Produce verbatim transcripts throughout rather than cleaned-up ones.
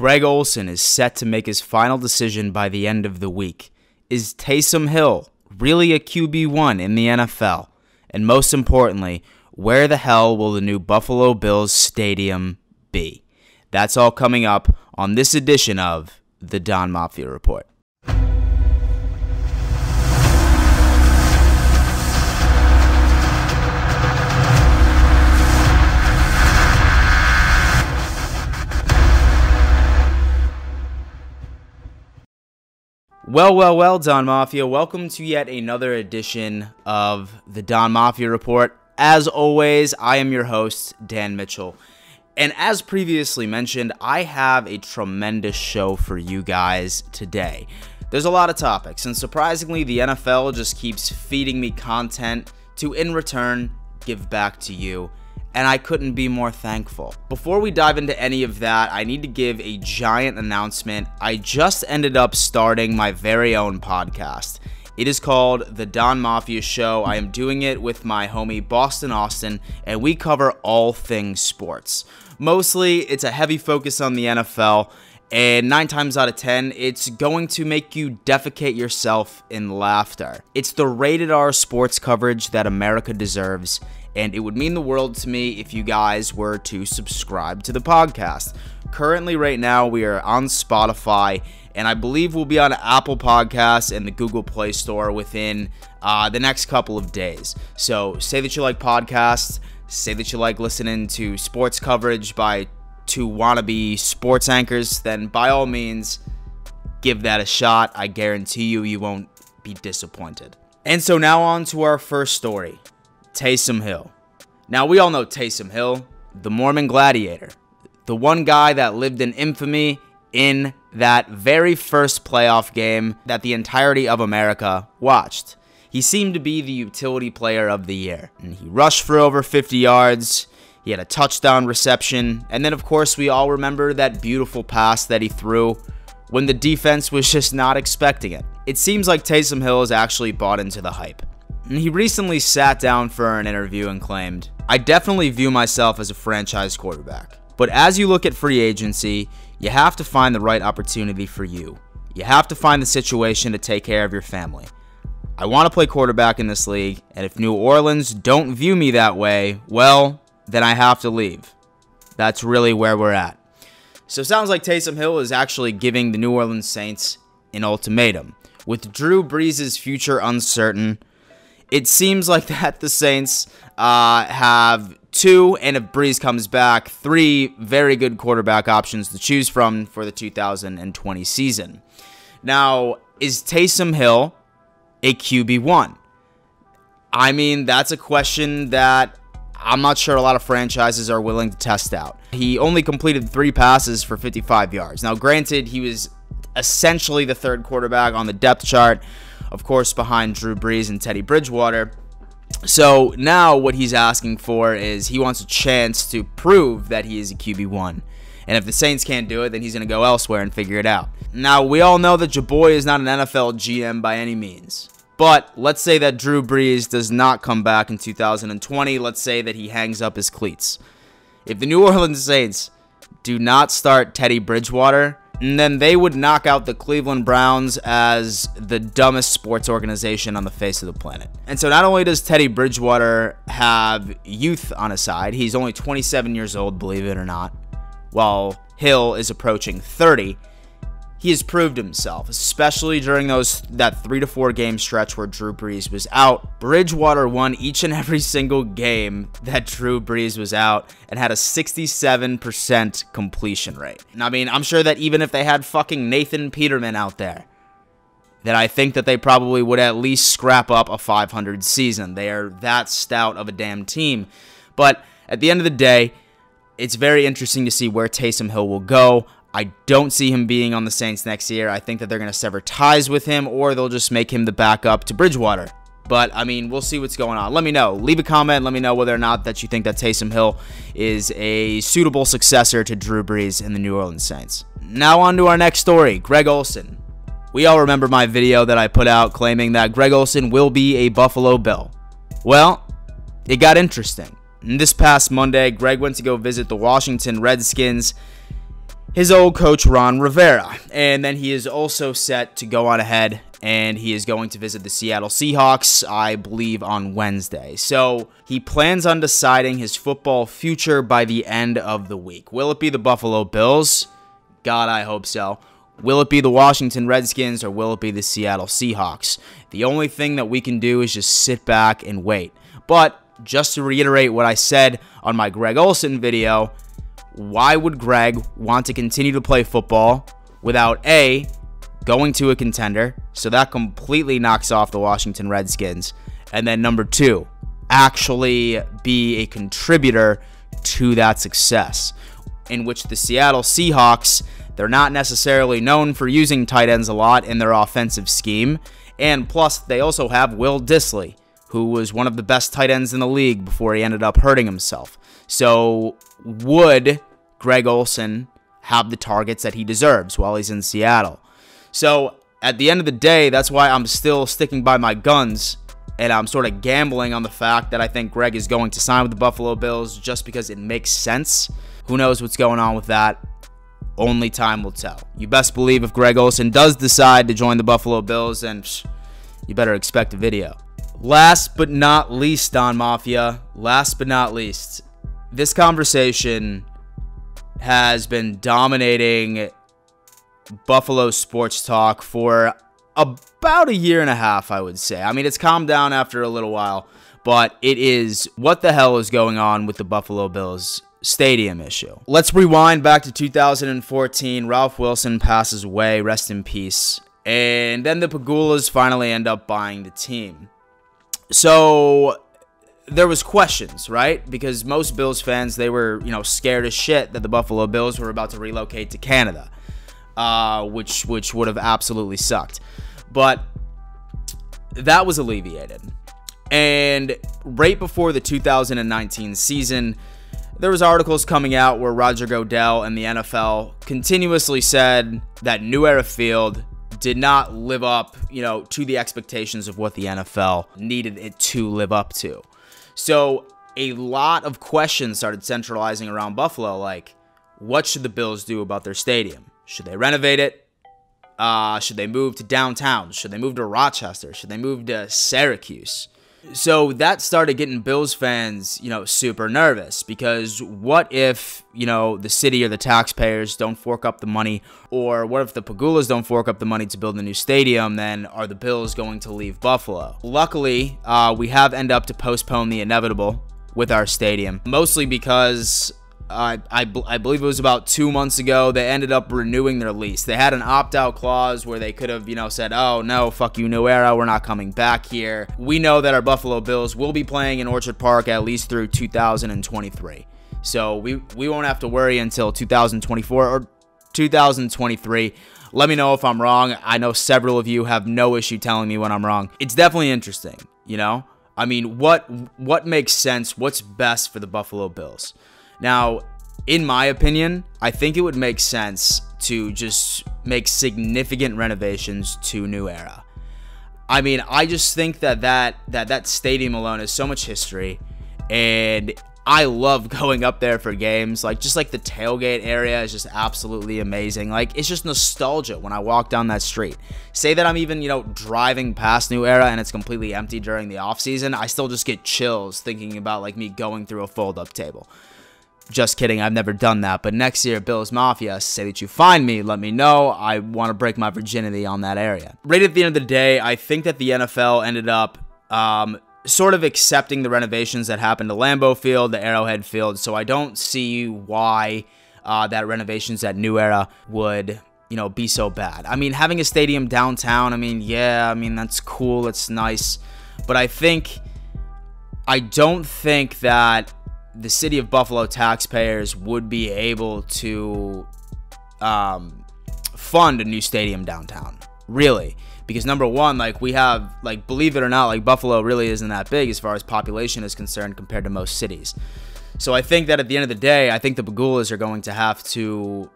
Greg Olsen is set to make his final decision by the end of the week. Is Taysom Hill really a Q B one in the N F L? And most importantly, where the hell will the new Buffalo Bills stadium be? That's all coming up on this edition of the Don Mafia Report. Well, well, well, Don Mafia, welcome to yet another edition of the Don Mafia Report. As always, I am your host, Dan Mitchell. And as previously mentioned, I have a tremendous show for you guys today. There's a lot of topics, and surprisingly, the N F L just keeps feeding me content to, in return, give back to you. And I couldn't be more thankful. Before we dive into any of that, I need to give a giant announcement. I just ended up starting my very own podcast. It is called The Don Mafia Show. I am doing it with my homie Boston Austin, and we cover all things sports. Mostly, it's a heavy focus on the N F L, and nine times out of ten, it's going to make you defecate yourself in laughter. It's the rated R sports coverage that America deserves, and it would mean the world to me if you guys were to subscribe to the podcast. Currently, right now, we are on Spotify, and I believe we'll be on Apple Podcasts and the Google Play Store within uh, the next couple of days. So say that you like podcasts, say that you like listening to sports coverage by two wannabe sports anchors, then by all means, give that a shot. I guarantee you, you won't be disappointed. And so now on to our first story. Taysom Hill. Now, we all know Taysom Hill, the Mormon gladiator, the one guy that lived in infamy in that very first playoff game that the entirety of America watched. He seemed to be the utility player of the year, and he rushed for over fifty yards, he had a touchdown reception, and then, of course, we all remember that beautiful pass that he threw when the defense was just not expecting it. It seems like Taysom Hill has actually bought into the hype. And he recently sat down for an interview and claimed, "I definitely view myself as a franchise quarterback. But as you look at free agency, you have to find the right opportunity for you. You have to find the situation to take care of your family. I want to play quarterback in this league, and if New Orleans don't view me that way, well, then I have to leave. That's really where we're at." So it sounds like Taysom Hill is actually giving the New Orleans Saints an ultimatum. With Drew Brees' future uncertain, it seems like that the Saints uh, have two, and if Brees comes back, three very good quarterback options to choose from for the two thousand twenty season. Now, is Taysom Hill a Q B one? I mean, that's a question that I'm not sure a lot of franchises are willing to test out. He only completed three passes for fifty-five yards. Now, granted, he was essentially the third quarterback on the depth chart, of course, behind Drew Brees and Teddy Bridgewater. So now what he's asking for is he wants a chance to prove that he is a Q B one. And if the Saints can't do it, then he's going to go elsewhere and figure it out. Now, we all know that your boy is not an N F L G M by any means. But let's say that Drew Brees does not come back in two thousand twenty. Let's say that he hangs up his cleats. If the New Orleans Saints do not start Teddy Bridgewater, and then they would knock out the Cleveland Browns as the dumbest sports organization on the face of the planet. And so not only does Teddy Bridgewater have youth on his side, he's only twenty-seven years old, believe it or not, while Hill is approaching thirty, he has proved himself, especially during those that three to four game stretch where Drew Brees was out. Bridgewater won each and every single game that Drew Brees was out and had a sixty-seven percent completion rate. And I mean, I'm sure that even if they had fucking Nathan Peterman out there, that I think that they probably would at least scrap up a five hundred season. They are that stout of a damn team. But at the end of the day, it's very interesting to see where Taysom Hill will go. I don't see him being on the Saints next year. I think that they're going to sever ties with him, or they'll just make him the backup to Bridgewater. But, I mean, we'll see what's going on. Let me know. Leave a comment. Let me know whether or not that you think that Taysom Hill is a suitable successor to Drew Brees and the New Orleans Saints. Now on to our next story, Greg Olsen. We all remember my video that I put out claiming that Greg Olsen will be a Buffalo Bill. Well, it got interesting. This past Monday, Greg went to go visit the Washington Redskins, his old coach, Ron Rivera. And then he is also set to go on ahead, and he is going to visit the Seattle Seahawks, I believe, on Wednesday. So he plans on deciding his football future by the end of the week. Will it be the Buffalo Bills? God, I hope so. Will it be the Washington Redskins, or will it be the Seattle Seahawks? The only thing that we can do is just sit back and wait. But just to reiterate what I said on my Greg Olsen video, why would Greg want to continue to play football without A, going to a contender? So that completely knocks off the Washington Redskins. And then number two, actually be a contributor to that success, in which the Seattle Seahawks, they're not necessarily known for using tight ends a lot in their offensive scheme. And plus, they also have Will Dissly, who was one of the best tight ends in the league before he ended up hurting himself. So would Greg Olsen have the targets that he deserves while he's in Seattle? So at the end of the day, that's why I'm still sticking by my guns, and I'm sort of gambling on the fact that I think Greg is going to sign with the Buffalo Bills just because it makes sense. Who knows what's going on with that? Only time will tell. You best believe if Greg Olsen does decide to join the Buffalo Bills, then psh, you better expect a video. Last but not least, Don Mafia, last but not least, this conversation has been dominating Buffalo sports talk for about a year and a half, I would say. I mean, it's calmed down after a little while, but it is what the hell is going on with the Buffalo Bills stadium issue. Let's rewind back to two thousand fourteen. Ralph Wilson passes away, rest in peace. And then the Pagulas finally end up buying the team. So there was questions, right? Because most Bills fans, they were, you know, scared as shit that the Buffalo Bills were about to relocate to Canada. Uh, which which would have absolutely sucked. But that was alleviated. And right before the two thousand nineteen season, there was articles coming out where Roger Goodell and the N F L continuously said that New Era Field did not live up, you know, to the expectations of what the N F L needed it to live up to. So a lot of questions started centralizing around Buffalo, like, what should the Bills do about their stadium? Should they renovate it? Uh, should they move to downtown? Should they move to Rochester? Should they move to Syracuse? So that started getting Bills fans, you know, super nervous, because what if, you know, the city or the taxpayers don't fork up the money, or what if the Pagulas don't fork up the money to build a new stadium? Then are the Bills going to leave Buffalo? Luckily, uh, we have ended up to postpone the inevitable with our stadium, mostly because I, I, I believe it was about two months ago, they ended up renewing their lease. They had an opt-out clause where they could have, you know, said, oh, no, fuck you, New Era, we're not coming back here. We know that our Buffalo Bills will be playing in Orchard Park at least through two thousand twenty-three. So we, we won't have to worry until two thousand twenty-four or two thousand twenty-three. Let me know if I'm wrong. I know several of you have no issue telling me when I'm wrong. It's definitely interesting, you know? I mean, what what makes sense? What's best for the Buffalo Bills? Now, in my opinion, I think it would make sense to just make significant renovations to New Era. I mean, I just think that that, that that stadium alone has so much history, and I love going up there for games. Like, just like the tailgate area is just absolutely amazing. Like, it's just nostalgia when I walk down that street. Say that I'm even, you know, driving past New Era and it's completely empty during the offseason, I still just get chills thinking about, like, me going through a fold-up table. Just kidding, I've never done that. But next year, Bills Mafia, say that you find me, let me know. I want to break my virginity on that area. Right at the end of the day, I think that the N F L ended up um, sort of accepting the renovations that happened to Lambeau Field, the Arrowhead Field. So I don't see why uh, that renovations at New Era would, you know, be so bad. I mean, having a stadium downtown, I mean, yeah, I mean, that's cool, it's nice. But I think, I don't think that the city of Buffalo taxpayers would be able to um, fund a new stadium downtown, really. Because number one, like we have, like believe it or not, like Buffalo really isn't that big as far as population is concerned compared to most cities. So I think that at the end of the day, I think the Pagulas are going to have to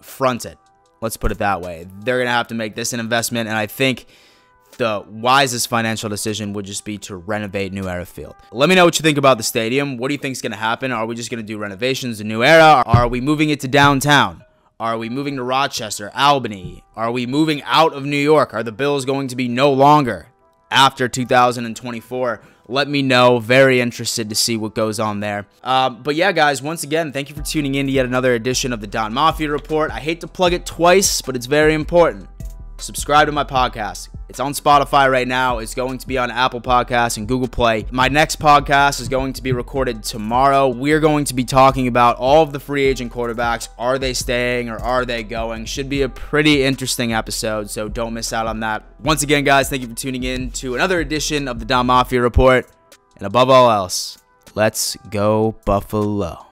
front it. Let's put it that way. They're going to have to make this an investment, and I think the wisest financial decision would just be to renovate New Era Field. Let me know what you think about the stadium. What do you think is going to happen? Are we just going to do renovations in New Era? Are we moving it to downtown? Are we moving to Rochester, Albany? Are we moving out of New York? Are the Bills going to be no longer after two thousand twenty-four? Let me know. Very interested to see what goes on there. Uh, but yeah, guys, once again, thank you for tuning in to yet another edition of the Don Mafia Report. I hate to plug it twice, but it's very important. Subscribe to my podcast. It's on Spotify right now. It's going to be on Apple Podcasts and Google Play. My next podcast is going to be recorded tomorrow. We're going to be talking about all of the free agent quarterbacks. Are they staying or are they going? Should be a pretty interesting episode, so don't miss out on that. Once again, guys, thank you for tuning in to another edition of the Don Mafia Report. And above all else, let's go Buffalo.